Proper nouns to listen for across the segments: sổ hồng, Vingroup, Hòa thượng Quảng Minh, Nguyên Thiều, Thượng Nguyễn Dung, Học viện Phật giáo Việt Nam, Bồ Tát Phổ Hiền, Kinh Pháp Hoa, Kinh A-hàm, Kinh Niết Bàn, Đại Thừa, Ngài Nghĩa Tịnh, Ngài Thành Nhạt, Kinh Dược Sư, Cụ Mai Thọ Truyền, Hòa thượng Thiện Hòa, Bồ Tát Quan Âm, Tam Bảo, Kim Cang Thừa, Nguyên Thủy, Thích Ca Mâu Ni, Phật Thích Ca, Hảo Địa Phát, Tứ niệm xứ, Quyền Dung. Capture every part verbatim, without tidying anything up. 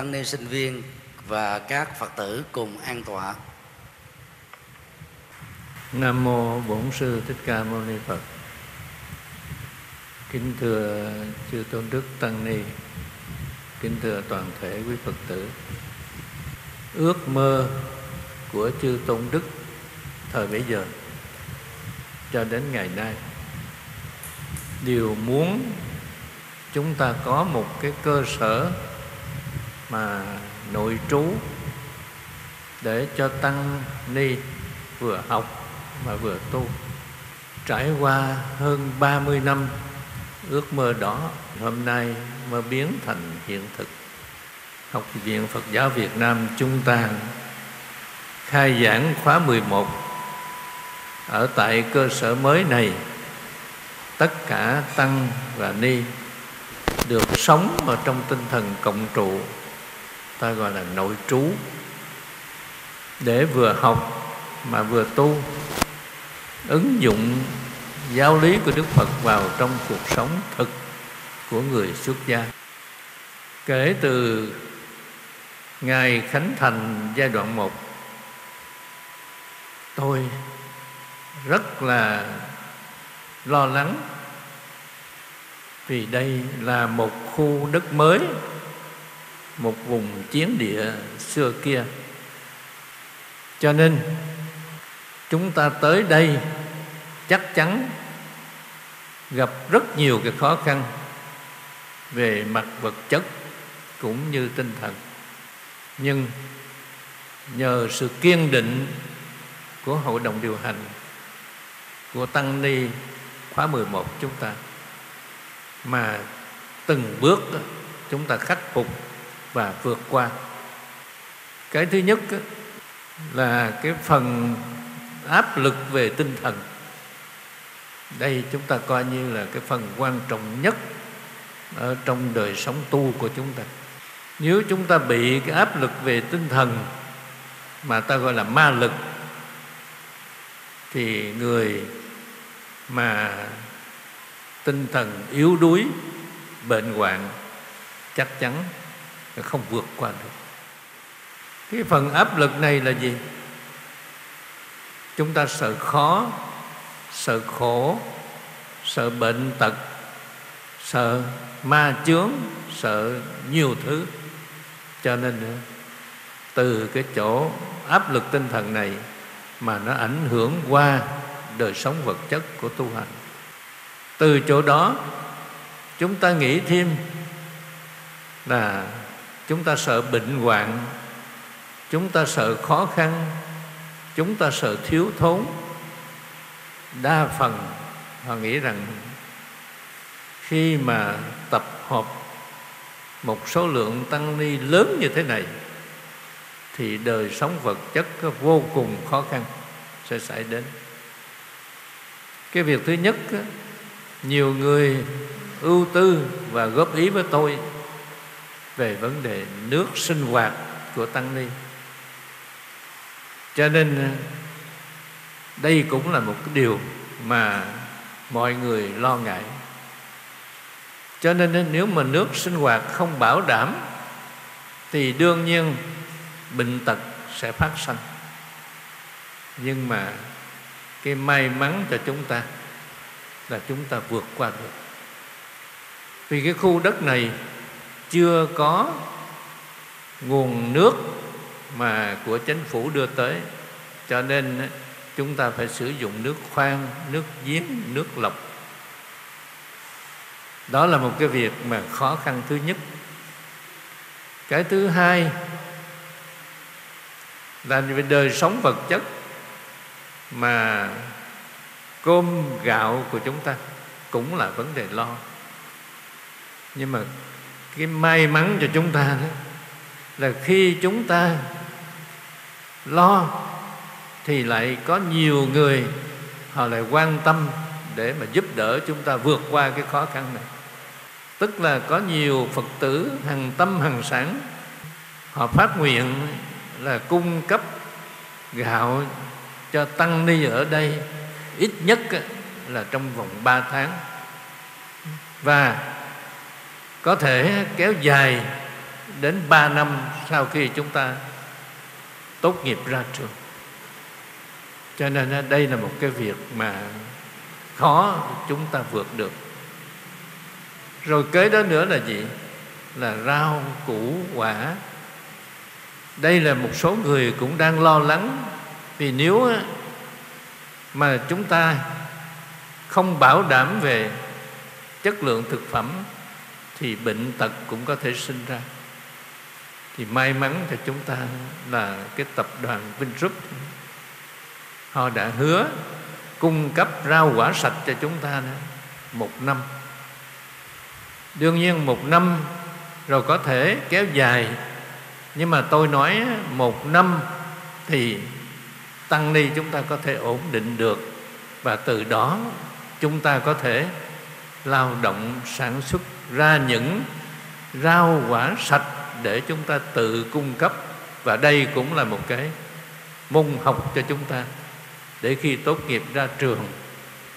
tăng ni sinh viên và các Phật tử cùng an tọa. Nam mô Bổn Sư Thích Ca Mâu Ni Phật. Kính thưa chư tôn đức tăng ni, kính thưa toàn thể quý Phật tử. Ước mơ của chư tôn đức thời bấy giờ cho đến ngày nay đều muốn chúng ta có một cái cơ sở mà nội trú để cho tăng ni vừa học mà vừa tu. Trải qua hơn ba mươi năm, ước mơ đó hôm nay mới biến thành hiện thực. Học viện Phật giáo Việt Nam chúng ta khai giảng khóa mười một ở tại cơ sở mới này. Tất cả tăng và ni được sống ở trong tinh thần cộng trụ, ta gọi là nội trú, để vừa học mà vừa tu, ứng dụng giáo lý của Đức Phật vào trong cuộc sống thực của người xuất gia. Kể từ ngày khánh thành giai đoạn một, tôi rất là lo lắng, vì đây là một khu đất mới, một vùng chiến địa xưa kia. Cho nên chúng ta tới đây chắc chắn gặp rất nhiều cái khó khăn về mặt vật chất cũng như tinh thần. Nhưng nhờ sự kiên định của hội đồng điều hành của tăng ni khóa mười một chúng ta, mà từng bước chúng ta khắc phục và vượt qua. Cái thứ nhất là cái phần áp lực về tinh thần. Đây chúng ta coi như là cái phần quan trọng nhất ở trong đời sống tu của chúng ta. Nếu chúng ta bị cái áp lực về tinh thần mà ta gọi là ma lực, thì người mà tinh thần yếu đuối, bệnh hoạn chắc chắn không vượt qua được. Cái phần áp lực này là gì? Chúng ta sợ khó, sợ khổ, sợ bệnh tật, sợ ma chướng, sợ nhiều thứ. Cho nên từ cái chỗ áp lực tinh thần này mà nó ảnh hưởng qua đời sống vật chất của tu hành. Từ chỗ đó chúng ta nghĩ thêm là chúng ta sợ bệnh hoạn, chúng ta sợ khó khăn, chúng ta sợ thiếu thốn. Đa phần họ nghĩ rằng khi mà tập hợp một số lượng tăng ni lớn như thế này thì đời sống vật chất vô cùng khó khăn sẽ xảy đến. Cái việc thứ nhất, nhiều người ưu tư và góp ý với tôi về vấn đề nước sinh hoạt của tăng ni. Cho nên đây cũng là một cái điều mà mọi người lo ngại. Cho nên nếu mà nước sinh hoạt không bảo đảm thì đương nhiên bệnh tật sẽ phát sinh. Nhưng mà cái may mắn cho chúng ta là chúng ta vượt qua được. Vì cái khu đất này chưa có nguồn nước mà của chính phủ đưa tới, cho nên chúng ta phải sử dụng nước khoan, nước giếng, nước lọc. Đó là một cái việc mà khó khăn thứ nhất. Cái thứ hai là về đời sống vật chất mà cơm gạo của chúng ta cũng là vấn đề lo. Nhưng mà cái may mắn cho chúng ta đó là khi chúng ta lo thì lại có nhiều người họ lại quan tâm để mà giúp đỡ chúng ta vượt qua cái khó khăn này. Tức là có nhiều Phật tử hằng tâm hằng sáng, họ phát nguyện là cung cấp gạo cho tăng ni ở đây ít nhất là trong vòng ba tháng, và có thể kéo dài đến ba năm sau khi chúng ta tốt nghiệp ra trường. Cho nên đây là một cái việc mà khó chúng ta vượt được. Rồi kế đó nữa là gì? Là rau, củ, quả. Đây là một số người cũng đang lo lắng, vì nếu mà chúng ta không bảo đảm về chất lượng thực phẩm thì bệnh tật cũng có thể sinh ra. Thì may mắn cho chúng ta là cái tập đoàn Vingroup, họ đã hứa cung cấp rau quả sạch cho chúng ta một năm. Đương nhiên một năm rồi có thể kéo dài, nhưng mà tôi nói một năm thì tăng ni chúng ta có thể ổn định được, và từ đó chúng ta có thể lao động sản xuất ra những rau quả sạch để chúng ta tự cung cấp. Và đây cũng là một cái môn học cho chúng ta, để khi tốt nghiệp ra trường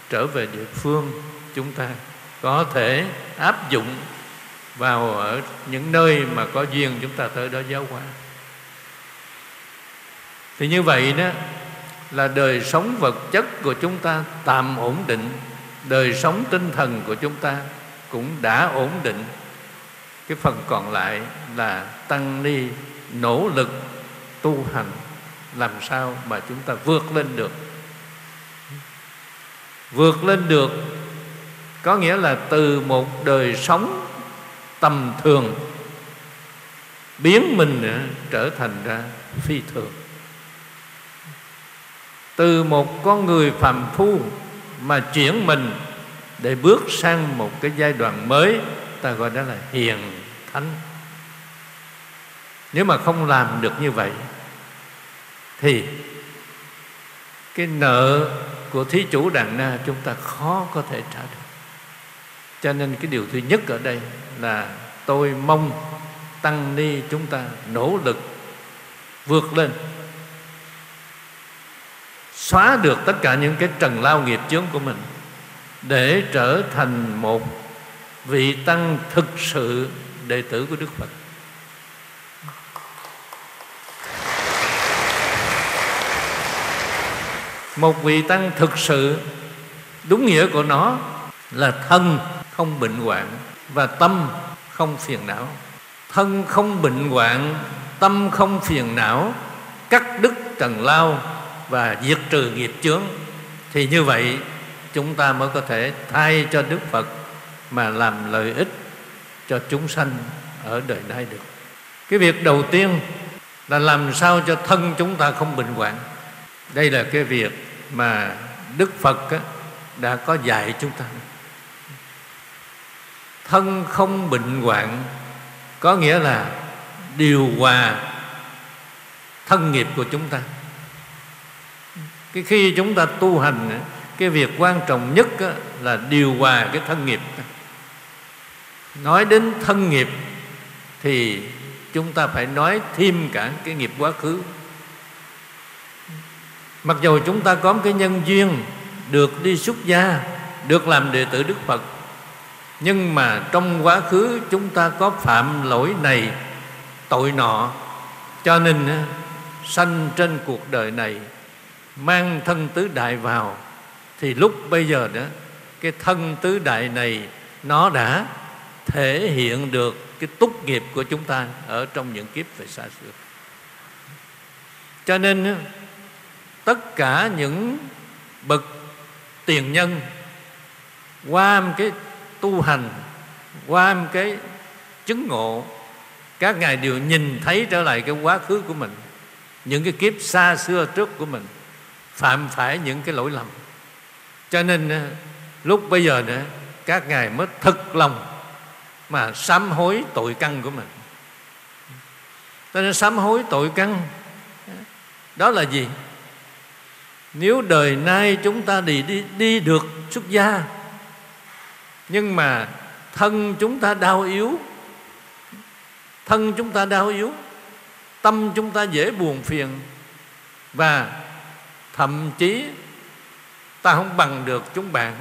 trở về địa phương, chúng ta có thể áp dụng vào ở những nơi mà có duyên chúng ta tới đó giáo hóa. Thì như vậy đó là đời sống vật chất của chúng ta tạm ổn định, đời sống tinh thần của chúng ta cũng đã ổn định. Cái phần còn lại là tăng ni nỗ lực tu hành, làm sao mà chúng ta vượt lên được. Vượt lên được có nghĩa là từ một đời sống tầm thường biến mình trở thành ra phi thường, từ một con người phàm phu mà chuyển mình để bước sang một cái giai đoạn mới, ta gọi đó là hiền thánh. Nếu mà không làm được như vậy thì cái nợ của thí chủ Đàn Na chúng ta khó có thể trả được. Cho nên cái điều thứ nhất ở đây là tôi mong tăng ni chúng ta nỗ lực vượt lên, xóa được tất cả những cái trần lao nghiệp chướng của mình, để trở thành một vị tăng thực sự đệ tử của Đức Phật. Một vị tăng thực sự, đúng nghĩa của nó là thân không bệnh hoạn và tâm không phiền não. Thân không bệnh hoạn, tâm không phiền não, cắt đứt trần lao và diệt trừ nghiệp chướng, thì như vậy chúng ta mới có thể thay cho Đức Phật mà làm lợi ích cho chúng sanh ở đời nay được. Cái việc đầu tiên là làm sao cho thân chúng ta không bệnh hoạn. Đây là cái việc mà Đức Phật đã có dạy chúng ta. Thân không bệnh hoạn có nghĩa là điều hòa thân nghiệp của chúng ta. Cái khi chúng ta tu hành, cái việc quan trọng nhất là điều hòa cái thân nghiệp. Nói đến thân nghiệp thì chúng ta phải nói thêm cả cái nghiệp quá khứ. Mặc dù chúng ta có một cái nhân duyên được đi xuất gia, được làm đệ tử Đức Phật, nhưng mà trong quá khứ chúng ta có phạm lỗi này, tội nọ, cho nên sanh trên cuộc đời này mang thân tứ đại vào, thì lúc bây giờ đó cái thân tứ đại này nó đã thể hiện được cái túc nghiệp của chúng ta ở trong những kiếp về xa xưa. Cho nên tất cả những bậc tiền nhân qua một cái tu hành, qua một cái chứng ngộ, các ngài đều nhìn thấy trở lại cái quá khứ của mình, những cái kiếp xa xưa trước của mình phạm phải những cái lỗi lầm. Cho nên lúc bây giờ nữa, các ngài mới thực lòng mà sám hối tội căn của mình. Cho nên sám hối tội căn đó là gì? Nếu đời nay chúng ta đi, đi, đi được xuất gia, nhưng mà thân chúng ta đau yếu, thân chúng ta đau yếu, tâm chúng ta dễ buồn phiền, và thậm chí ta không bằng được chúng bạn.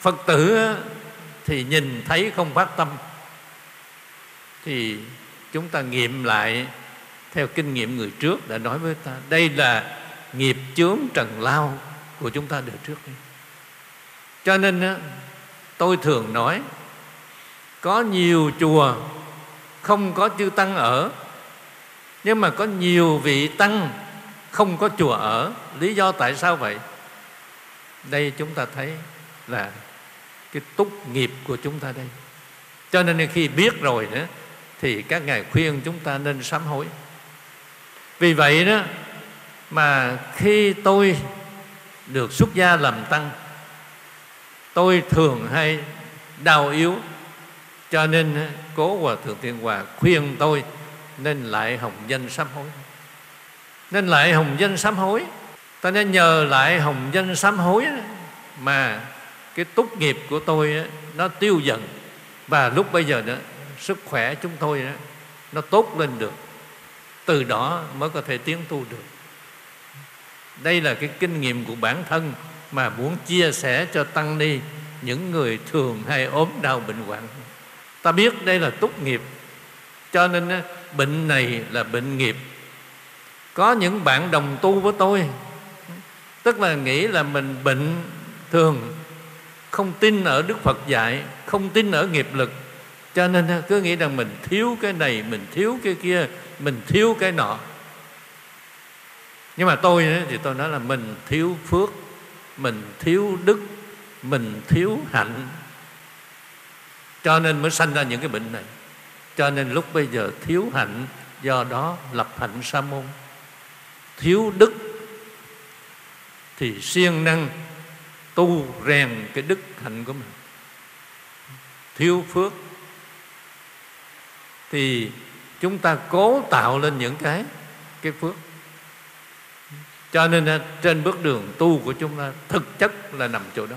Phật tử thì nhìn thấy không phát tâm, thì chúng ta nghiệm lại theo kinh nghiệm người trước đã nói với ta, đây là nghiệp chướng trần lao của chúng ta đời trước đi. Cho nên tôi thường nói, có nhiều chùa không có chư tăng ở, nhưng mà có nhiều vị tăng không có chùa ở. Lý do tại sao vậy? Đây chúng ta thấy là cái túc nghiệp của chúng ta đây. Cho nên khi biết rồi nữa thì các ngài khuyên chúng ta nên sám hối. Vì vậy đó mà khi tôi được xuất gia làm tăng, tôi thường hay đau yếu, cho nên cố Hòa thượng Thiện Hòa khuyên tôi nên lại hồng danh sám hối, nên lại hồng danh sám hối. Ta nên nhờ lại hồng danh sám hối mà cái túc nghiệp của tôi nó tiêu dần, và lúc bây giờ đó sức khỏe chúng tôi đó, nó tốt lên được, từ đó mới có thể tiến tu được. Đây là cái kinh nghiệm của bản thân mà muốn chia sẻ cho tăng ni, những người thường hay ốm đau bệnh hoạn. Ta biết đây là túc nghiệp, cho nên bệnh này là bệnh nghiệp. Có những bạn đồng tu với tôi, tức là nghĩ là mình bệnh thường, không tin ở Đức Phật dạy, không tin ở nghiệp lực, cho nên cứ nghĩ rằng mình thiếu cái này, mình thiếu cái kia, mình thiếu cái nọ. Nhưng mà tôi thì tôi nói là mình thiếu phước, mình thiếu đức, mình thiếu hạnh, cho nên mới sanh ra những cái bệnh này. Cho nên lúc bây giờ thiếu hạnh, do đó lập hạnh sa môn. Thiếu đức thì siêng năng tu rèn cái đức hạnh của mình. Thiếu phước thì chúng ta cố tạo lên những cái cái phước. Cho nên trên bước đường tu của chúng ta thực chất là nằm chỗ đó.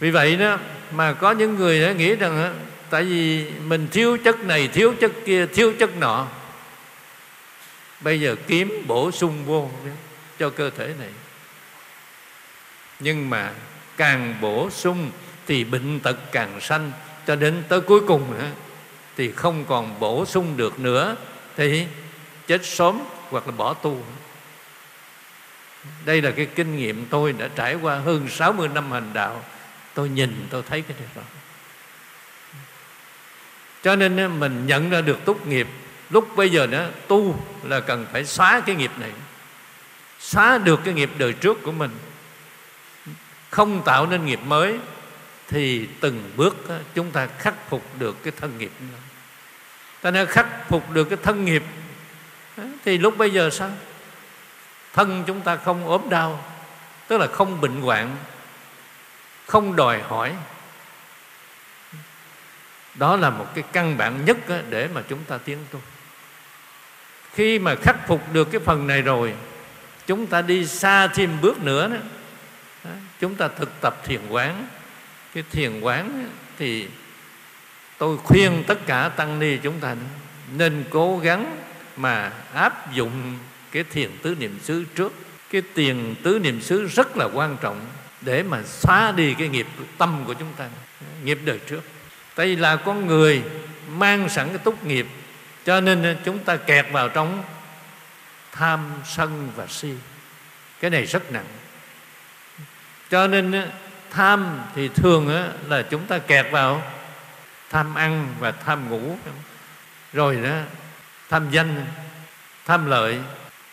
Vì vậy đó mà có những người đã nghĩ rằng tại vì mình thiếu chất này, thiếu chất kia, thiếu chất nọ, bây giờ kiếm bổ sung vô cho cơ thể này. Nhưng mà càng bổ sung thì bệnh tật càng sanh, cho đến tới cuối cùng thì không còn bổ sung được nữa, thì chết sớm hoặc là bỏ tu. Đây là cái kinh nghiệm tôi đã trải qua hơn sáu mươi năm hành đạo. Tôi nhìn tôi thấy cái điều đó. Cho nên mình nhận ra được túc nghiệp. Lúc bây giờ đó tu là cần phải xóa cái nghiệp này, xóa được cái nghiệp đời trước của mình, không tạo nên nghiệp mới, thì từng bước đó, chúng ta khắc phục được cái thân nghiệp đó. Ta nên khắc phục được cái thân nghiệp thì lúc bây giờ sao? Thân chúng ta không ốm đau, tức là không bệnh hoạn, không đòi hỏi. Đó là một cái căn bản nhất để mà chúng ta tiến tu. Khi mà khắc phục được cái phần này rồi, chúng ta đi xa thêm bước nữa đó. Chúng ta thực tập thiền quán. Cái thiền quán thì tôi khuyên tất cả tăng ni chúng ta nên cố gắng mà áp dụng cái thiền tứ niệm xứ trước. Cái thiền tứ niệm xứ rất là quan trọng để mà xóa đi cái nghiệp tâm của chúng ta, nghiệp đời trước. Tại vì là con người mang sẵn cái túc nghiệp, cho nên chúng ta kẹt vào trong tham, sân và si. Cái này rất nặng. Cho nên tham thì thường là chúng ta kẹt vào tham ăn và tham ngủ, rồi đó tham danh, tham lợi.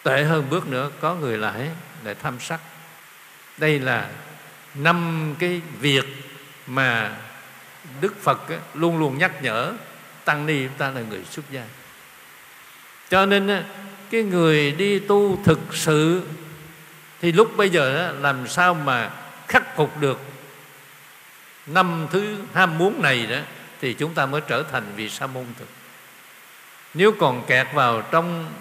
Tệ hơn bước nữa, có người lại lại tham sắc. Đây là năm cái việc mà Đức Phật luôn luôn nhắc nhở tăng ni chúng ta là người xuất gia. Cho nên cái người đi tu thực sự thì lúc bây giờ làm sao mà khắc phục được năm thứ ham muốn này đó, thì chúng ta mới trở thành vị sa môn thực. Nếu còn kẹt vào trong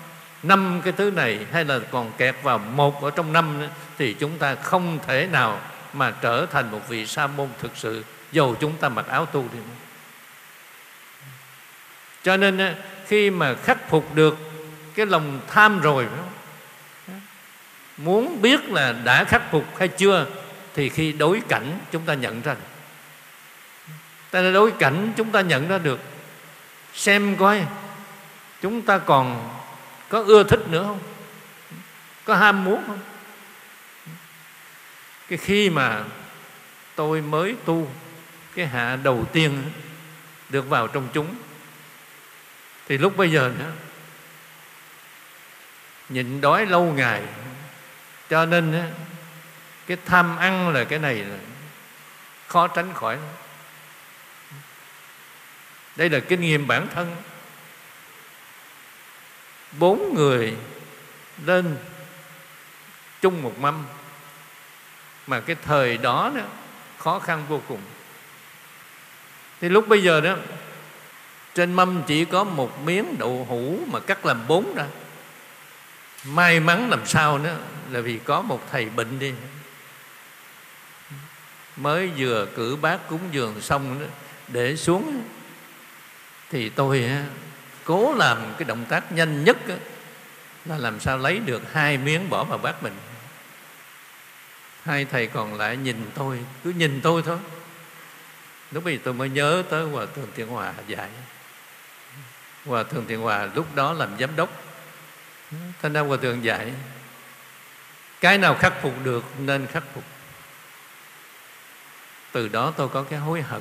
năm cái thứ này, hay là còn kẹt vào một ở trong năm, thì chúng ta không thể nào mà trở thành một vị sa môn thực sự, dầu chúng ta mặc áo tu đi. Cho nên khi mà khắc phục được cái lòng tham rồi, muốn biết là đã khắc phục hay chưa, thì khi đối cảnh chúng ta nhận ra. Tại nên đối cảnh chúng ta nhận ra được, xem coi chúng ta còn có ưa thích nữa không, có ham muốn không. Cái khi mà tôi mới tu cái hạ đầu tiên được vào trong chúng thì lúc bây giờ nữa, nhịn đói lâu ngày, cho nên cái tham ăn là cái này là khó tránh khỏi. Đây là kinh nghiệm bản thân. Bốn người lên chung một mâm, mà cái thời đó đó khó khăn vô cùng. Thì lúc bây giờ đó, trên mâm chỉ có một miếng đậu hũ mà cắt làm bốn ra. May mắn làm sao nữa là vì có một thầy bệnh đi, mới vừa cử bát cúng dường xong đó, để xuống thì tôi cố làm cái động tác nhanh nhất là làm sao lấy được hai miếng bỏ vào bát mình. Hai thầy còn lại nhìn tôi, cứ nhìn tôi thôi. Lúc bây giờ tôi mới nhớ tới Hòa thượng Thiện Hòa dạy. Hòa thượng Thiện Hòa lúc đó làm giám đốc, thành ra Hòa thượng dạy cái nào khắc phục được nên khắc phục. Từ đó tôi có cái hối hận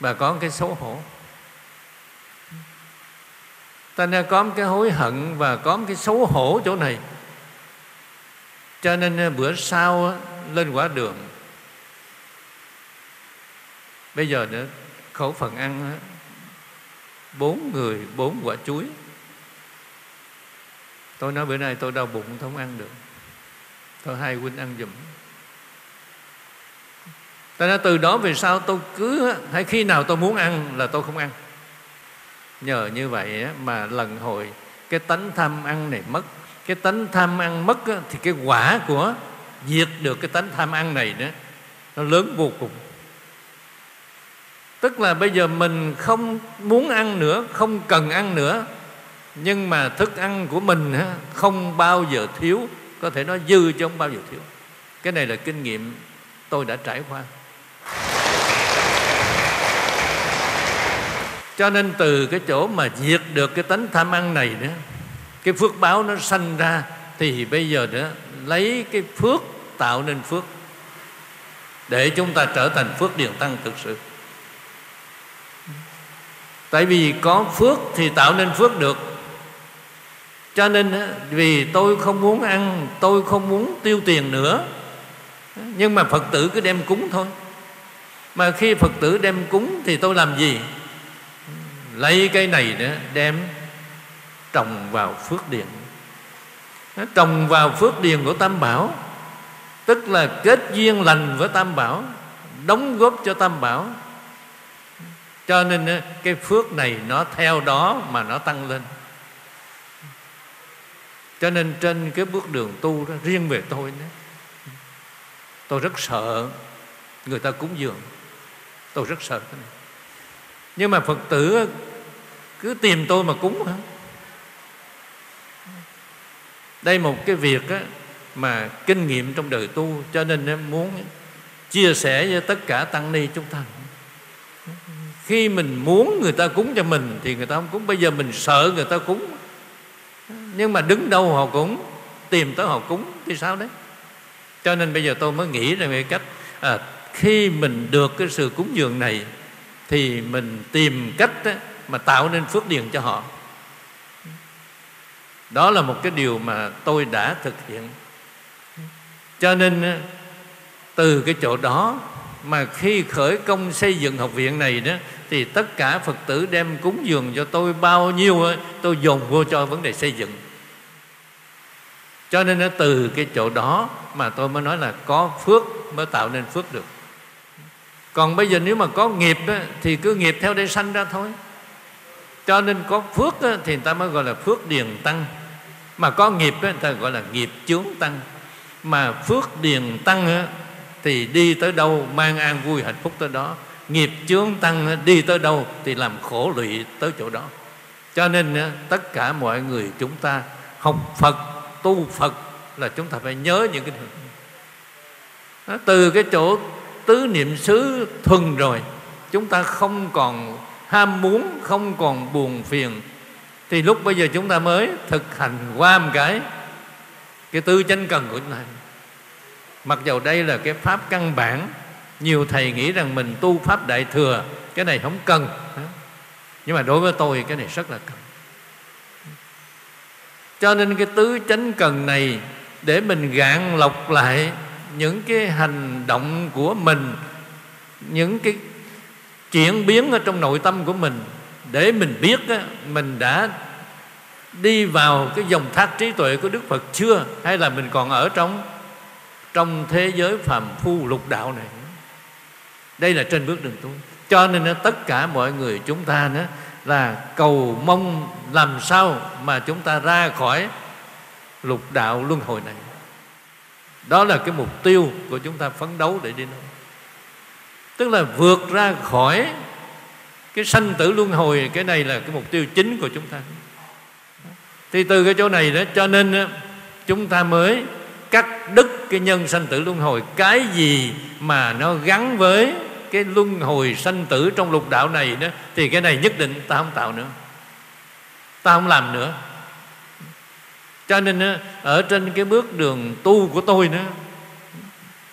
và có cái xấu hổ. Thành ra có một cái hối hận và có một cái xấu hổ chỗ này, cho nên bữa sau lên quả đường, bây giờ nữa khẩu phần ăn bốn người bốn quả chuối. Tôi nói bữa nay tôi đau bụng tôi không ăn được, thôi hai huynh ăn giùm. Tại ra từ đó về sau tôi cứ hay khi nào tôi muốn ăn là tôi không ăn. Nhờ như vậy mà lần hồi cái tánh tham ăn này mất. Cái tánh tham ăn mất thì cái quả của diệt được cái tánh tham ăn này đó, nó lớn vô cùng. Tức là bây giờ mình không muốn ăn nữa, không cần ăn nữa, nhưng mà thức ăn của mình không bao giờ thiếu, có thể nói dư chứ không bao giờ thiếu. Cái này là kinh nghiệm tôi đã trải qua. Cho nên từ cái chỗ mà diệt được cái tánh tham ăn này đó, cái phước báo nó sanh ra. Thì bây giờ đó lấy cái phước tạo nên phước, để chúng ta trở thành phước điền tăng thực sự. Tại vì có phước thì tạo nên phước được. Cho nên vì tôi không muốn ăn, tôi không muốn tiêu tiền nữa, nhưng mà Phật tử cứ đem cúng thôi. Mà khi Phật tử đem cúng thì tôi làm gì? Lấy cái này nữa đem trồng vào phước điền. Trồng vào phước điền của Tam Bảo, tức là kết duyên lành với Tam Bảo, đóng góp cho Tam Bảo. Cho nên cái phước này nó theo đó mà nó tăng lên. Cho nên trên cái bước đường tu đó, riêng về tôi đó, tôi rất sợ người ta cúng dường. Tôi rất sợ cái này. Nhưng mà Phật tử cứ tìm tôi mà cúng hả? Đây một cái việc mà kinh nghiệm trong đời tu, cho nên em muốn chia sẻ với tất cả tăng ni chúng ta. Khi mình muốn người ta cúng cho mình thì người ta không cúng. Bây giờ mình sợ người ta cúng, nhưng mà đứng đâu họ cũng tìm tới họ cúng thì sao đấy. Cho nên bây giờ tôi mới nghĩ ra về cách à, khi mình được cái sự cúng dường này thì mình tìm cách đó, mà tạo nên phước điền cho họ. Đó là một cái điều mà tôi đã thực hiện. Cho nên từ cái chỗ đó mà khi khởi công xây dựng học viện này đó, thì tất cả Phật tử đem cúng dường cho tôi bao nhiêu tôi dồn vô cho vấn đề xây dựng. Cho nên từ cái chỗ đó mà tôi mới nói là có phước mới tạo nên phước được. Còn bây giờ nếu mà có nghiệp thì cứ nghiệp theo đây sanh ra thôi. Cho nên có phước thì người ta mới gọi là phước điền tăng, mà có nghiệp người ta gọi là nghiệp chướng tăng. Mà phước điền tăng thì đi tới đâu mang an vui hạnh phúc tới đó, nghiệp chướng tăng đi tới đâu thì làm khổ lụy tới chỗ đó. Cho nên tất cả mọi người chúng ta học Phật, tu Phật là chúng ta phải nhớ những cái điều. Từ cái chỗ tứ niệm xứ thuần rồi chúng ta không còn ham muốn, không còn buồn phiền, thì lúc bây giờ chúng ta mới thực hành qua một cái cái tư chánh cần của chúng ta. Mặc dầu đây là cái pháp căn bản, nhiều thầy nghĩ rằng mình tu pháp đại thừa, cái này không cần, nhưng mà đối với tôi cái này rất là cần. Cho nên cái tứ chánh cần này để mình gạn lọc lại những cái hành động của mình, những cái chuyển biến ở trong nội tâm của mình, để mình biết mình đã đi vào cái dòng thác trí tuệ của Đức Phật chưa, hay là mình còn ở trong trong thế giới phàm phu lục đạo này. Đây là trên bước đường tu. Cho nên tất cả mọi người chúng ta nữa là cầu mong làm sao mà chúng ta ra khỏi lục đạo luân hồi này. Đó là cái mục tiêu của chúng ta phấn đấu để đi đâu. Tức là vượt ra khỏi cái sanh tử luân hồi, cái này là cái mục tiêu chính của chúng ta. Thì từ cái chỗ này đó, cho nên chúng ta mới cắt đứt cái nhân sanh tử luân hồi. Cái gì mà nó gắn với cái luân hồi sanh tử trong lục đạo này đó, thì cái này nhất định ta không tạo nữa, ta không làm nữa. Cho nên ở trên cái bước đường tu của tôi nữa,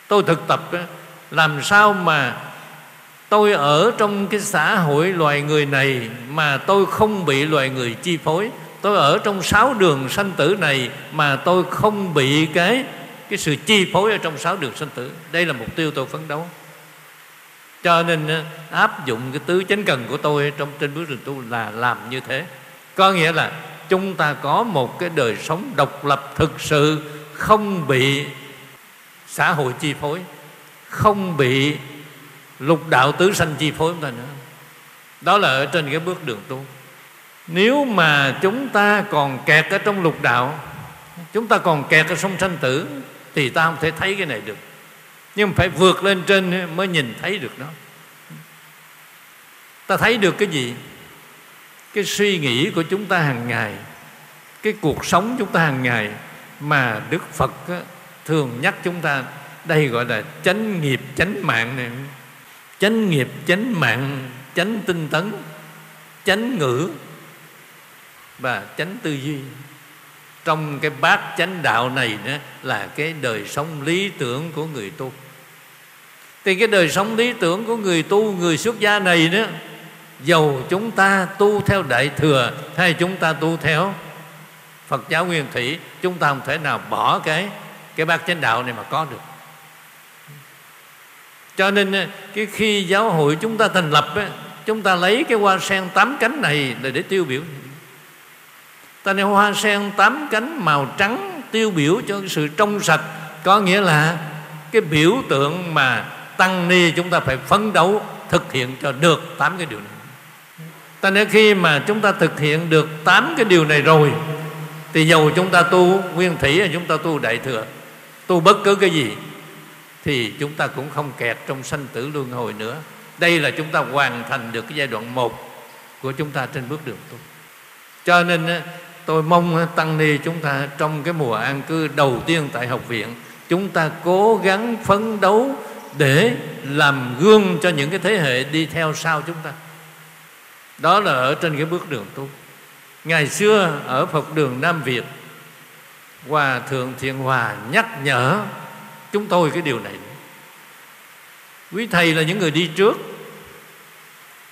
tôi thực tập đó, làm sao mà tôi ở trong cái xã hội loài người này mà tôi không bị loài người chi phối. Tôi ở trong sáu đường sanh tử này mà tôi không bị cái cái sự chi phối ở trong sáu đường sanh tử. Đây là mục tiêu tôi phấn đấu. Cho nên áp dụng cái tứ chánh cần của tôi trong trên bước đường tu là làm như thế. Có nghĩa là chúng ta có một cái đời sống độc lập thực sự, không bị xã hội chi phối, không bị lục đạo tứ sanh chi phối chúng ta nữa. Đó là ở trên cái bước đường tu. Nếu mà chúng ta còn kẹt ở trong lục đạo, chúng ta còn kẹt ở sông sanh tử, thì ta không thể thấy cái này được. Nhưng phải vượt lên trên mới nhìn thấy được nó. Ta thấy được cái gì? Cái suy nghĩ của chúng ta hàng ngày, cái cuộc sống chúng ta hàng ngày mà Đức Phật thường nhắc chúng ta. Đây gọi là chánh nghiệp chánh mạng này. Chánh nghiệp chánh mạng, chánh tinh tấn, chánh ngữ và chánh tư duy. Trong cái bát chánh đạo này đó, là cái đời sống lý tưởng của người tu. Thì cái đời sống lý tưởng của người tu, người xuất gia này đó, dầu chúng ta tu theo Đại Thừa hay chúng ta tu theo Phật giáo Nguyên Thủy, chúng ta không thể nào bỏ cái cái bát chánh đạo này mà có được. Cho nên cái khi giáo hội chúng ta thành lập, chúng ta lấy cái hoa sen tám cánh này để, để tiêu biểu. Ta nói hoa sen tám cánh màu trắng tiêu biểu cho sự trong sạch, có nghĩa là cái biểu tượng mà tăng ni chúng ta phải phấn đấu thực hiện cho được tám cái điều này. Ta nói khi mà chúng ta thực hiện được tám cái điều này rồi, thì dầu chúng ta tu Nguyên Thủy hay chúng ta tu Đại Thừa, tu bất cứ cái gì, thì chúng ta cũng không kẹt trong sanh tử luân hồi nữa. Đây là chúng ta hoàn thành được cái giai đoạn một của chúng ta trên bước đường tu. Cho nên tôi mong tăng ni chúng ta trong cái mùa an cư đầu tiên tại học viện, chúng ta cố gắng phấn đấu để làm gương cho những cái thế hệ đi theo sau chúng ta. Đó là ở trên cái bước đường tu. Ngày xưa ở Phật đường Nam Việt, Hòa thượng Thiện Hòa nhắc nhở chúng tôi cái điều này. Quý thầy là những người đi trước,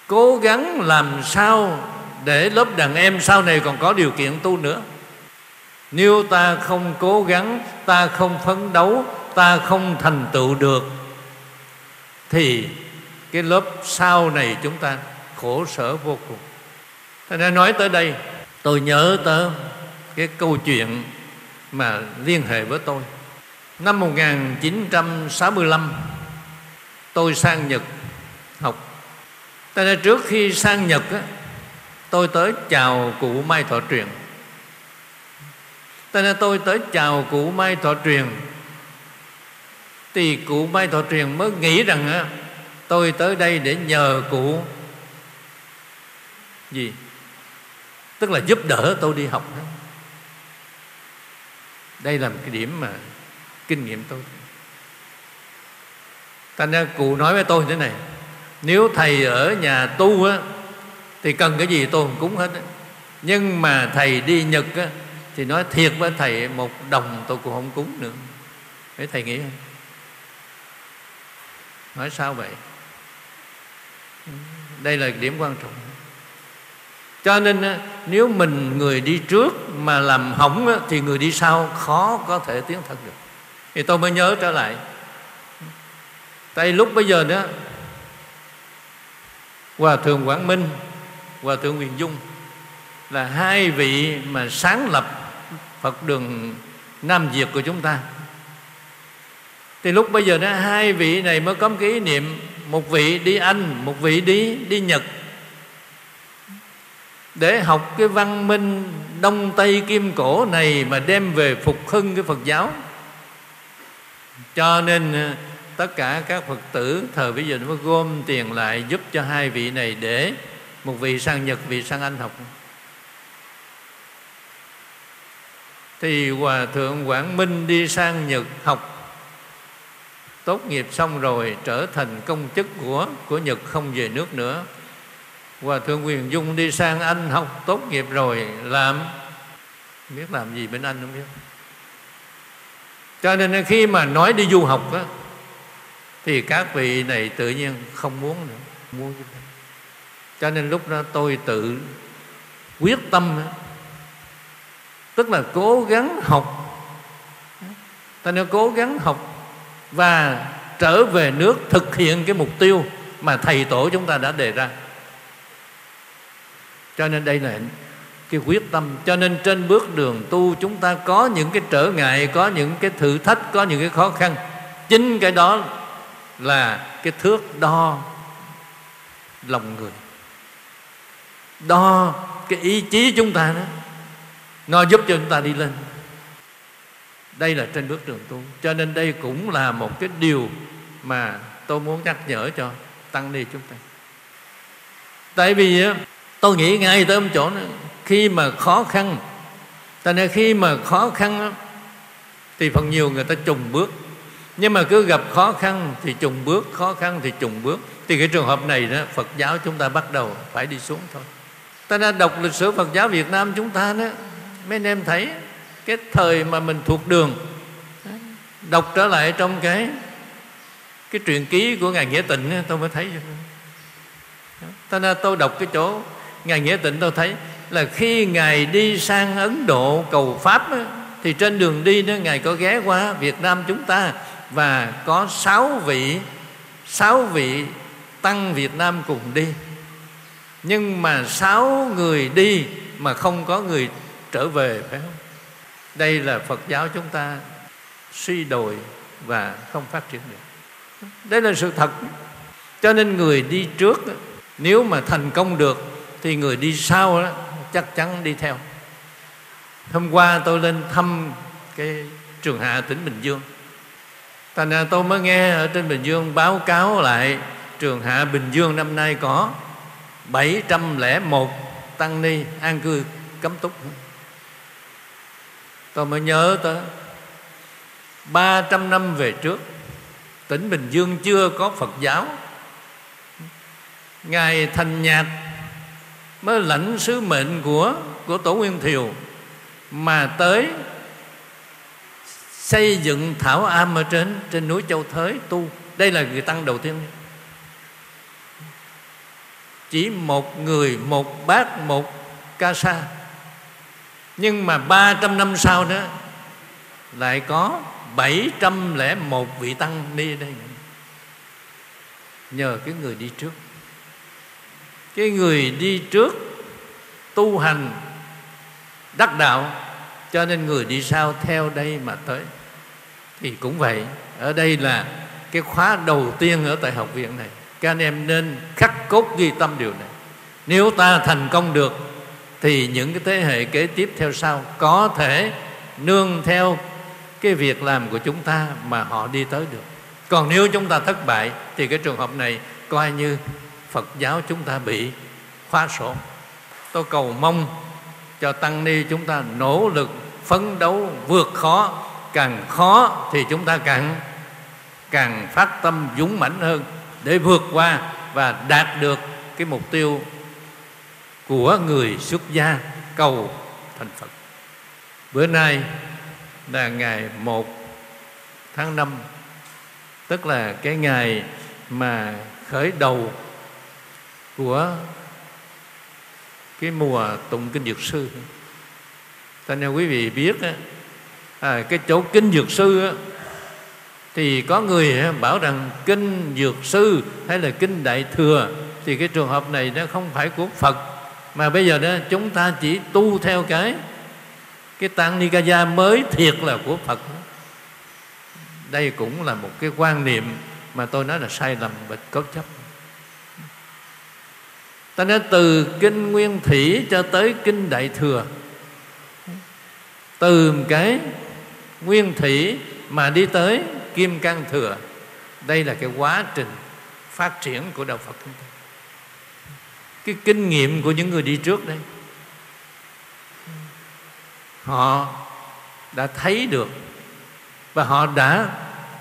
cố gắng làm sao để lớp đàn em sau này còn có điều kiện tu nữa. Nếu ta không cố gắng, ta không phấn đấu, ta không thành tựu được, thì cái lớp sau này chúng ta khổ sở vô cùng. Thế nên nói tới đây, tôi nhớ tới cái câu chuyện mà liên hệ với tôi. Năm một nghìn chín trăm sáu mươi lăm, tôi sang Nhật học. Thế nên trước khi sang Nhật, tôi tới chào cụ Mai Thọ Truyền. Thế nên tôi tới chào cụ Mai Thọ Truyền, thì cụ Mai Thọ Truyền mới nghĩ rằng tôi tới đây để nhờ cụ gì, tức là giúp đỡ tôi đi học. Đây là một cái điểm mà kinh nghiệm tôi. Thành ra cụ nói với tôi thế này: Nếu thầy ở nhà tu á, thì cần cái gì tôi không cúng hết á. Nhưng mà thầy đi Nhật á, thì nói thiệt với thầy một đồng tôi cũng không cúng nữa. Thế thầy nghĩ không? Nói sao vậy? Đây là điểm quan trọng. Cho nên á, nếu mình người đi trước mà làm hỏng á, thì người đi sau khó có thể tiến thân được. Thì tôi mới nhớ trở lại. Tại lúc bây giờ đó, Hòa thượng Quảng Minh, Hòa thượng Nguyễn Dung là hai vị mà sáng lập Phật đường Nam Việt của chúng ta. Thì lúc bây giờ đó hai vị này mới có một cái ý niệm, một vị đi Anh, một vị đi đi Nhật, để học cái văn minh Đông Tây Kim Cổ này mà đem về phục hưng cái Phật giáo. Cho nên tất cả các Phật tử thời bây giờ mới gom tiền lại giúp cho hai vị này, để một vị sang Nhật, vị sang Anh học. Thì Hòa thượng Quảng Minh đi sang Nhật học, tốt nghiệp xong rồi trở thành công chức của, của Nhật, không về nước nữa. Hòa thượng Quyền Dung đi sang Anh học, tốt nghiệp rồi làm, biết làm gì bên Anh không biết. Cho nên khi mà nói đi du học á, thì các vị này tự nhiên không muốn nữa, không muốn. Cho nên lúc đó tôi tự quyết tâm, tức là cố gắng học. Ta nên cố gắng học và trở về nước thực hiện cái mục tiêu mà thầy tổ chúng ta đã đề ra. Cho nên đây là cái quyết tâm. Cho nên trên bước đường tu chúng ta có những cái trở ngại, có những cái thử thách, có những cái khó khăn. Chính cái đó là cái thước đo lòng người, đo cái ý chí chúng ta đó, nó giúp cho chúng ta đi lên. Đây là trên bước đường tu. Cho nên đây cũng là một cái điều mà tôi muốn nhắc nhở cho tăng ni chúng ta. Tại vì tôi nghĩ ngay tới một chỗ đó, khi mà khó khăn, tại nên khi mà khó khăn đó, thì phần nhiều người ta chùng bước. Nhưng mà cứ gặp khó khăn thì chùng bước, khó khăn thì chùng bước. Thì cái trường hợp này đó, Phật giáo chúng ta bắt đầu phải đi xuống thôi. Ta đã đọc lịch sử Phật giáo Việt Nam chúng ta đó, mấy anh em thấy cái thời mà mình thuộc đường, đọc trở lại trong cái cái truyện ký của Ngài Nghĩa Tịnh đó, tôi mới thấy. Ta đã tôi đọc cái chỗ Ngài Nghĩa Tịnh tôi thấy là khi Ngài đi sang Ấn Độ cầu Pháp đó, thì trên đường đi đó, Ngài có ghé qua Việt Nam chúng ta. Và có sáu vị Sáu vị tăng Việt Nam cùng đi. Nhưng mà sáu người đi mà không có người trở về, phải không? Đây là Phật giáo chúng ta suy đồi và không phát triển được. Đây là sự thật. Cho nên người đi trước nếu mà thành công được thì người đi sau đó chắc chắn đi theo. Hôm qua tôi lên thăm cái Trường Hạ tỉnh Bình Dương, thành ra tôi mới nghe ở trên Bình Dương báo cáo lại Trường Hạ Bình Dương năm nay có bảy trăm lẻ một tăng ni an cư cấm túc. Tôi mới nhớ tới ba trăm năm về trước, tỉnh Bình Dương chưa có Phật giáo. Ngài Thành Nhạt mới lãnh sứ mệnh của, của Tổ Nguyên Thiều mà tới xây dựng Thảo Am ở trên, trên núi Châu Thới tu. Đây là người tăng đầu tiên. Chỉ một người, một bác, một ca sa. Nhưng mà ba trăm năm sau đó lại có bảy trăm lẻ một vị tăng ni đây. Nhờ cái người đi trước. Cái người đi trước tu hành đắc đạo, cho nên người đi sau theo đây mà tới. Thì cũng vậy, ở đây là cái khóa đầu tiên ở tại học viện này. Các anh em nên khắc cốt ghi tâm điều này. Nếu ta thành công được thì những cái thế hệ kế tiếp theo sau có thể nương theo cái việc làm của chúng ta mà họ đi tới được. Còn nếu chúng ta thất bại thì cái trường hợp này coi như Phật giáo chúng ta bị khóa sổ. Tôi cầu mong cho tăng ni chúng ta nỗ lực phấn đấu vượt khó. Càng khó thì chúng ta càng, càng phát tâm dũng mãnh hơn để vượt qua và đạt được cái mục tiêu của người xuất gia cầu thành Phật. Bữa nay là ngày một tháng năm, tức là cái ngày mà khởi đầu của cái mùa tụng Kinh Dược Sư. Cho nên quý vị biết à, cái chỗ Kinh Dược Sư thì có người bảo rằng Kinh Dược Sư hay là Kinh Đại Thừa, thì cái trường hợp này nó không phải của Phật, mà bây giờ đó chúng ta chỉ tu theo cái cái Tăng Nikaya mới thiệt là của Phật. Đây cũng là một cái quan niệm mà tôi nói là sai lầm và cố chấp. Ta nói từ Kinh Nguyên Thủy cho tới Kinh Đại Thừa, từ cái Nguyên Thủy mà đi tới Kim Cang Thừa, đây là cái quá trình phát triển của đạo Phật. Cái kinh nghiệm của những người đi trước đây, họ đã thấy được và họ đã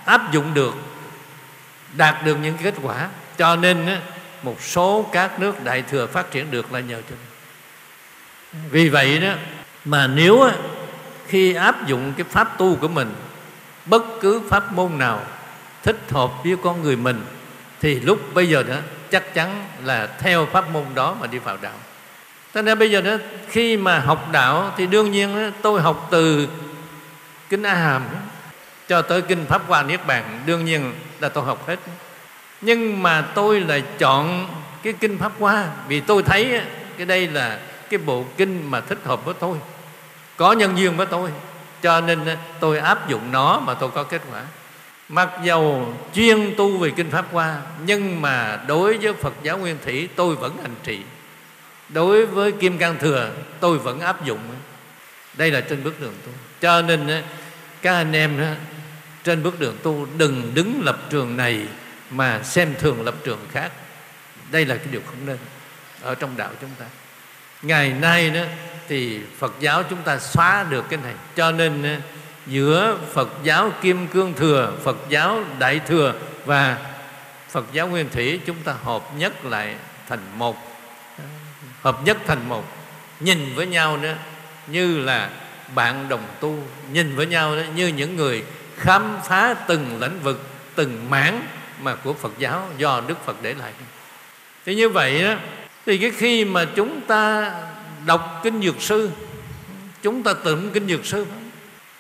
áp dụng được, đạt được những kết quả. Cho nên một số các nước Đại Thừa phát triển được là nhờ cho. Vì vậy đó mà nếu khi áp dụng cái pháp tu của mình, bất cứ pháp môn nào thích hợp với con người mình, thì lúc bây giờ đó chắc chắn là theo pháp môn đó mà đi vào đạo. Cho nên bây giờ đó khi mà học đạo thì đương nhiên đó, tôi học từ Kinh A-hàm cho tới Kinh Pháp Hoa Niết Bàn, đương nhiên là tôi học hết. Nhưng mà tôi lại chọn cái Kinh Pháp Hoa, vì tôi thấy cái đây là cái bộ kinh mà thích hợp với tôi, có nhân duyên với tôi, cho nên tôi áp dụng nó mà tôi có kết quả. Mặc dầu chuyên tu về Kinh Pháp Hoa, nhưng mà đối với Phật giáo Nguyên Thủy tôi vẫn hành trì, đối với Kim Cang Thừa tôi vẫn áp dụng. Đây là trên bước đường tu. Cho nên các anh em trên bước đường tu đừng đứng lập trường này mà xem thường lập trường khác. Đây là cái điều không nên ở trong đạo chúng ta. Ngày nay đó thì Phật giáo chúng ta xóa được cái này. Cho nên giữa Phật giáo Kim Cương Thừa, Phật giáo Đại Thừa và Phật giáo Nguyên Thủy chúng ta hợp nhất lại thành một. Hợp nhất thành một, nhìn với nhau nữa như là bạn đồng tu, nhìn với nhau nữa như những người khám phá từng lĩnh vực, từng mảng mà của Phật giáo do Đức Phật để lại. Thế như vậy đó, thì cái khi mà chúng ta đọc Kinh Dược Sư, chúng ta tụng Kinh Dược Sư,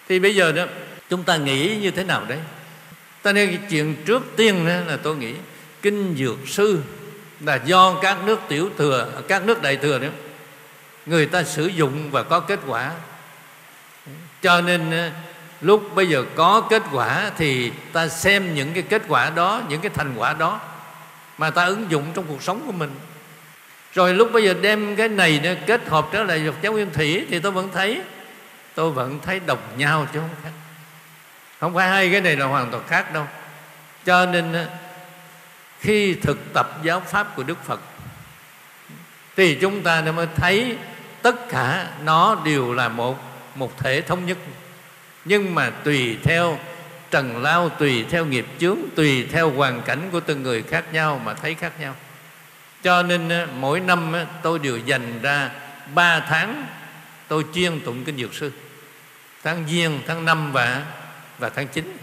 thì bây giờ đó chúng ta nghĩ như thế nào đấy? Ta nên cái chuyện trước tiên là tôi nghĩ Kinh Dược Sư là do các nước tiểu thừa, các nước Đại thừa đó người ta sử dụng và có kết quả. Cho nên lúc bây giờ có kết quả thì ta xem những cái kết quả đó, những cái thành quả đó mà ta ứng dụng trong cuộc sống của mình. Rồi lúc bây giờ đem cái này nữa kết hợp trở lại Phật giáo Nguyên Thủy thì tôi vẫn thấy, tôi vẫn thấy đồng nhau chứ không khác. Không phải hai cái này là hoàn toàn khác đâu. Cho nên khi thực tập giáo pháp của Đức Phật thì chúng ta mới thấy tất cả nó đều là một, một thể thống nhất. Nhưng mà tùy theo trần lao, tùy theo nghiệp chướng, tùy theo hoàn cảnh của từng người khác nhau mà thấy khác nhau. Cho nên mỗi năm tôi đều dành ra ba tháng tôi chuyên tụng Kinh Dược Sư: tháng Giêng, tháng năm và, và tháng chín.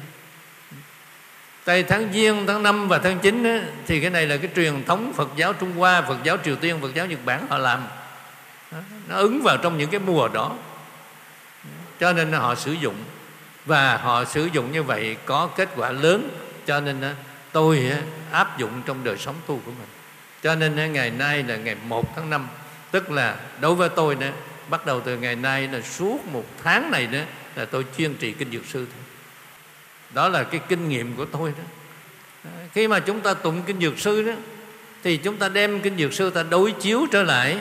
Tại tháng Giêng, tháng năm và tháng chín thì cái này là cái truyền thống Phật giáo Trung Hoa, Phật giáo Triều Tiên, Phật giáo Nhật Bản họ làm. Nó ứng vào trong những cái mùa đó, cho nên họ sử dụng. Và họ sử dụng như vậy có kết quả lớn. Cho nên tôi áp dụng trong đời sống tu của mình. Cho nên ngày nay là ngày một tháng năm, tức là đối với tôi nữa, bắt đầu từ ngày nay là suốt một tháng này nữa là tôi chuyên trì Kinh Dược Sư thôi. Đó là cái kinh nghiệm của tôi đó. Khi mà chúng ta tụng Kinh Dược Sư đó thì chúng ta đem Kinh Dược Sư ta đối chiếu trở lại,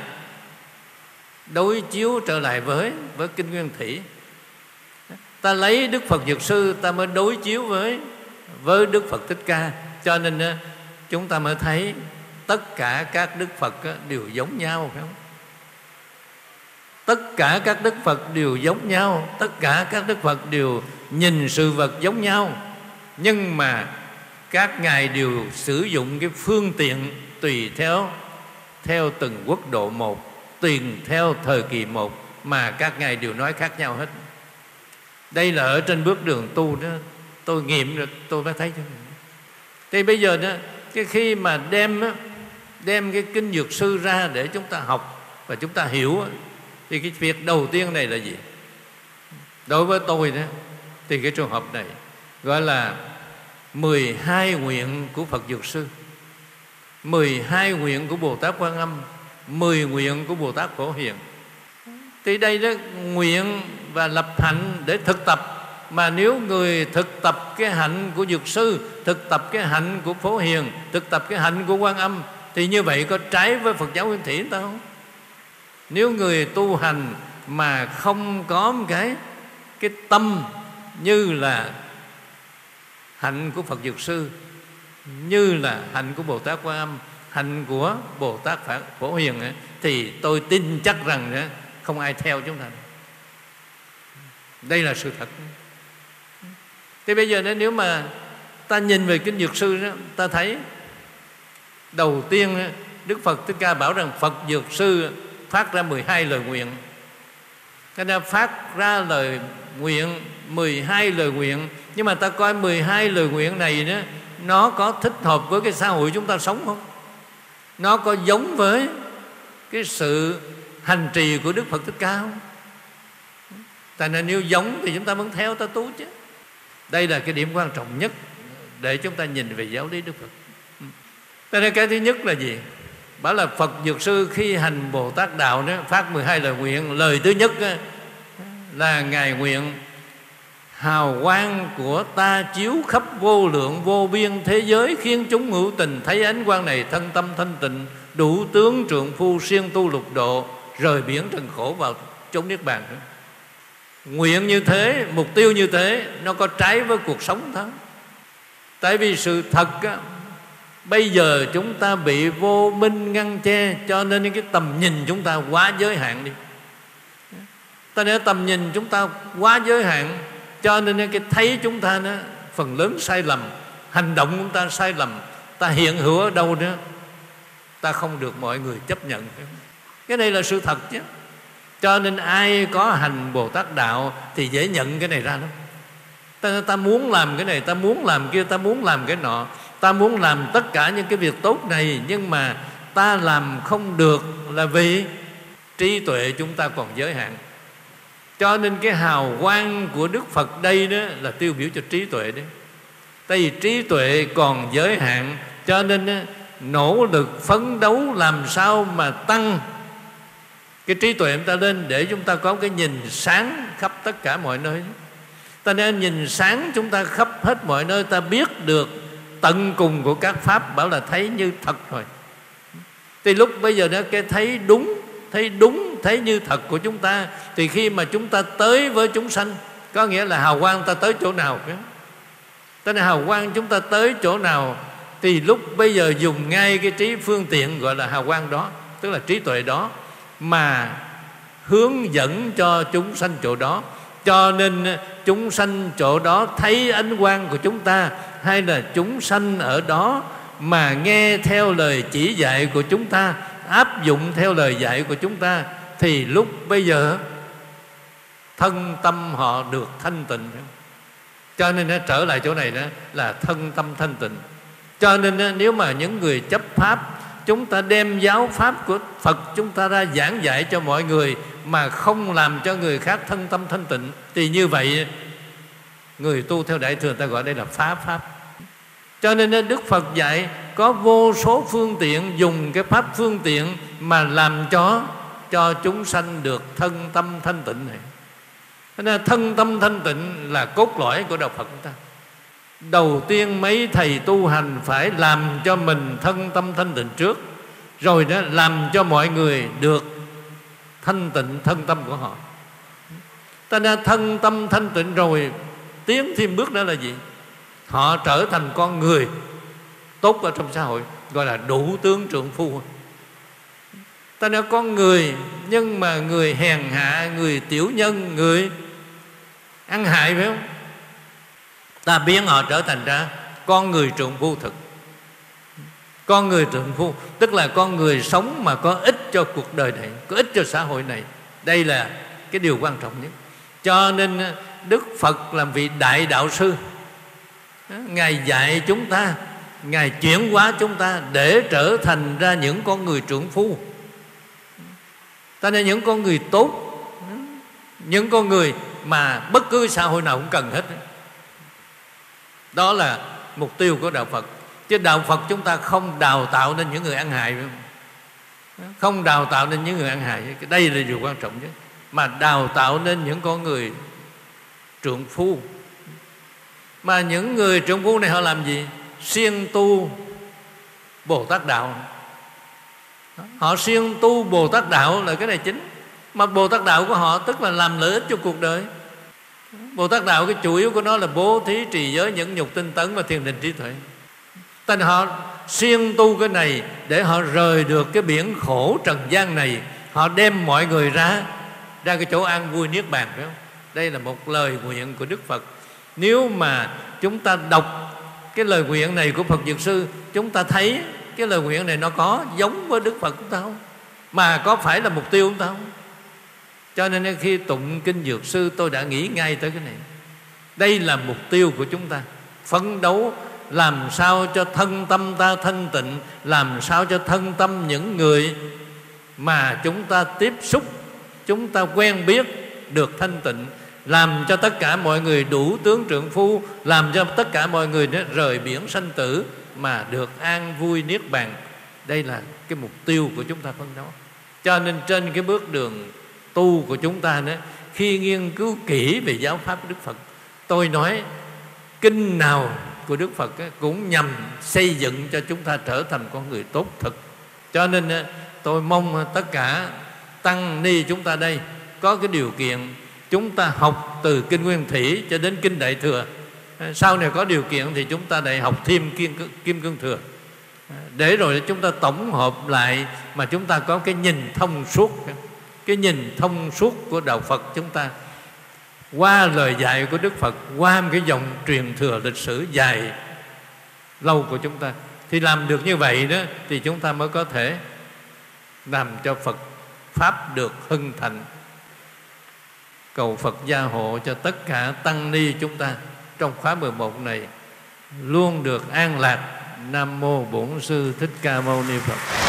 đối chiếu trở lại với với Kinh Nguyên Thủy. Ta lấy Đức Phật Dược Sư ta mới đối chiếu với với Đức Phật Thích Ca. Cho nên chúng ta mới thấy tất cả các Đức Phật đều giống nhau, phải không? Tất cả các Đức Phật đều giống nhau, tất cả các Đức Phật đều nhìn sự vật giống nhau. Nhưng mà các ngài đều sử dụng cái phương tiện tùy theo theo từng quốc độ một, tùy theo thời kỳ một, mà các ngài đều nói khác nhau hết. Đây là ở trên bước đường tu đó, tôi nghiệm được, tôi mới thấy. Thì bây giờ đó, cái khi mà đem đó, đem cái Kinh Dược Sư ra để chúng ta học và chúng ta hiểu đó, thì cái việc đầu tiên này là gì? Đối với tôi đó, thì cái trường hợp này gọi là mười hai nguyện của Phật Dược Sư, mười hai nguyện của Bồ Tát Quan Âm, mười nguyện của Bồ Tát Phổ Hiền. Thì đây đó, nguyện và lập hạnh để thực tập. Mà nếu người thực tập cái hạnh của Dược Sư, thực tập cái hạnh của Phổ Hiền, thực tập cái hạnh của Quan Âm, thì như vậy có trái với Phật giáo Nguyên Thủy ta không? Nếu người tu hành mà không có một cái, cái tâm như là hạnh của Phật Dược Sư, như là hạnh của Bồ Tát Quan Âm, hạnh của Bồ Tát Phổ Hiền, thì tôi tin chắc rằng không ai theo chúng ta. Đây là sự thật. Thì bây giờ nếu mà ta nhìn về Kinh Dược Sư đó, ta thấy đầu tiên Đức Phật Thích Ca bảo rằng Phật Dược Sư phát ra mười hai lời nguyện. Nên ta phát ra lời nguyện, mười hai lời nguyện. Nhưng mà ta coi mười hai lời nguyện này đó, nó có thích hợp với cái xã hội chúng ta sống không? Nó có giống với cái sự hành trì của Đức Phật Thích Ca không? Tại nên nếu giống thì chúng ta vẫn theo, ta tu chứ. Đây là cái điểm quan trọng nhất để chúng ta nhìn về giáo lý Đức Phật. Tại nên cái thứ nhất là gì? Bảo là Phật Dược Sư khi hành Bồ Tát Đạo đó, phát mười hai lời nguyện. Lời thứ nhất là Ngài nguyện: hào quang của ta chiếu khắp vô lượng vô biên thế giới, khiến chúng hữu tình thấy ánh quang này, thân tâm thanh tịnh, đủ tướng trượng phu, siêng tu lục độ, rời biển trần khổ vào chốn Niết Bàn. Nguyện như thế, mục tiêu như thế, nó có trái với cuộc sống đó. Tại vì sự thật á, bây giờ chúng ta bị vô minh ngăn che, cho nên cái tầm nhìn chúng ta quá giới hạn đi. Ta nói tầm nhìn chúng ta quá giới hạn, cho nên cái thấy chúng ta đó, phần lớn sai lầm, hành động chúng ta sai lầm. Ta hiện hữu ở đâu nữa, ta không được mọi người chấp nhận. Cái này là sự thật chứ. Cho nên ai có hành Bồ Tát Đạo thì dễ nhận cái này ra lắm. Ta, ta muốn làm cái này, ta muốn làm kia, ta muốn làm cái nọ, ta muốn làm tất cả những cái việc tốt này, nhưng mà ta làm không được là vì trí tuệ chúng ta còn giới hạn. Cho nên cái hào quang của Đức Phật đây đó là tiêu biểu cho trí tuệ đấy. Tại vì trí tuệ còn giới hạn, cho nên đó, nỗ lực phấn đấu làm sao mà tăng cái trí tuệ chúng ta lên, để chúng ta có cái nhìn sáng khắp tất cả mọi nơi. Ta nên nhìn sáng chúng ta khắp hết mọi nơi, ta biết được tận cùng của các pháp, bảo là thấy như thật rồi. Thì lúc bây giờ đó, cái thấy đúng, thấy đúng, thấy như thật của chúng ta, thì khi mà chúng ta tới với chúng sanh, có nghĩa là hào quang ta tới chỗ nào. Tức là hào quang chúng ta tới chỗ nào, thì lúc bây giờ dùng ngay cái trí phương tiện gọi là hào quang đó, tức là trí tuệ đó, mà hướng dẫn cho chúng sanh chỗ đó. Cho nên chúng sanh chỗ đó thấy ánh quang của chúng ta, hay là chúng sanh ở đó mà nghe theo lời chỉ dạy của chúng ta, áp dụng theo lời dạy của chúng ta, thì lúc bây giờ thân tâm họ được thanh tịnh. Cho nên nó trở lại chỗ này đó là thân tâm thanh tịnh. Cho nên nếu mà những người chấp pháp, chúng ta đem giáo pháp của Phật chúng ta ra giảng dạy cho mọi người mà không làm cho người khác thân tâm thanh tịnh, thì như vậy người tu theo Đại Thừa ta gọi đây là phá pháp. Cho nên Đức Phật dạy có vô số phương tiện, dùng cái pháp phương tiện mà làm cho cho chúng sanh được thân tâm thanh tịnh này. Nên thân tâm thanh tịnh là cốt lõi của đạo Phật chúng ta. Đầu tiên mấy thầy tu hành phải làm cho mình thân tâm thanh tịnh trước, rồi đó làm cho mọi người được thanh tịnh thân tâm của họ. Ta đã thân tâm thanh tịnh rồi, tiến thêm bước đó là gì? Họ trở thành con người tốt ở trong xã hội, gọi là đủ tướng trượng phu. Ta đã con người, nhưng mà người hèn hạ, người tiểu nhân, người ăn hại, phải không? Ta biến họ trở thành ra con người trượng phu thực. Con người trượng phu, tức là con người sống mà có ích cho cuộc đời này, có ích cho xã hội này. Đây là cái điều quan trọng nhất. Cho nên Đức Phật làm vị đại đạo sư. Ngài dạy chúng ta, Ngài chuyển hóa chúng ta để trở thành ra những con người trượng phu. Ta nên những con người tốt, những con người mà bất cứ xã hội nào cũng cần hết. Đó là mục tiêu của Đạo Phật. Chứ Đạo Phật chúng ta không đào tạo nên những người ăn hại. Không đào tạo nên những người ăn hại. Đây là điều quan trọng nhất. Mà đào tạo nên những con người trượng phu. Mà những người trượng phu này họ làm gì? Siêng tu Bồ Tát Đạo. Họ siêng tu Bồ Tát Đạo là cái này chính. Mà Bồ Tát Đạo của họ tức là làm lợi ích cho cuộc đời. Bồ Tát Đạo cái chủ yếu của nó là bố thí, trì giới, nhẫn nhục, tinh tấn và thiền định trí tuệ. Tại họ siêng tu cái này để họ rời được cái biển khổ trần gian này. Họ đem mọi người ra ra cái chỗ an vui Niết Bàn, phải không? Đây là một lời nguyện của Đức Phật. Nếu mà chúng ta đọc cái lời nguyện này của Phật Dược Sư, chúng ta thấy cái lời nguyện này nó có giống với Đức Phật chúng ta không? Mà có phải là mục tiêu chúng ta không? Cho nên khi tụng Kinh Dược Sư tôi đã nghĩ ngay tới cái này. Đây là mục tiêu của chúng ta. Phấn đấu làm sao cho thân tâm ta thanh tịnh, làm sao cho thân tâm những người mà chúng ta tiếp xúc, chúng ta quen biết được thanh tịnh, làm cho tất cả mọi người đủ tướng trượng phu, làm cho tất cả mọi người rời biển sanh tử mà được an vui Niết Bàn. Đây là cái mục tiêu của chúng ta phấn đấu. Cho nên trên cái bước đường tu của chúng ta nữa, khi nghiên cứu kỹ về giáo pháp của Đức Phật, tôi nói kinh nào của Đức Phật cũng nhằm xây dựng cho chúng ta trở thành con người tốt thực. Cho nên tôi mong tất cả tăng ni chúng ta đây có cái điều kiện chúng ta học từ kinh Nguyên Thủy cho đến kinh Đại Thừa. Sau này có điều kiện thì chúng ta lại học thêm Kim Cương Thừa, để rồi chúng ta tổng hợp lại mà chúng ta có cái nhìn thông suốt. Cái nhìn thông suốt của Đạo Phật chúng ta qua lời dạy của Đức Phật, qua một cái dòng truyền thừa lịch sử dài lâu của chúng ta, thì làm được như vậy đó thì chúng ta mới có thể làm cho Phật Pháp được hưng thịnh. Cầu Phật gia hộ cho tất cả tăng ni chúng ta trong khóa mười một này luôn được an lạc. Nam Mô Bổn Sư Thích Ca Mâu Ni Phật.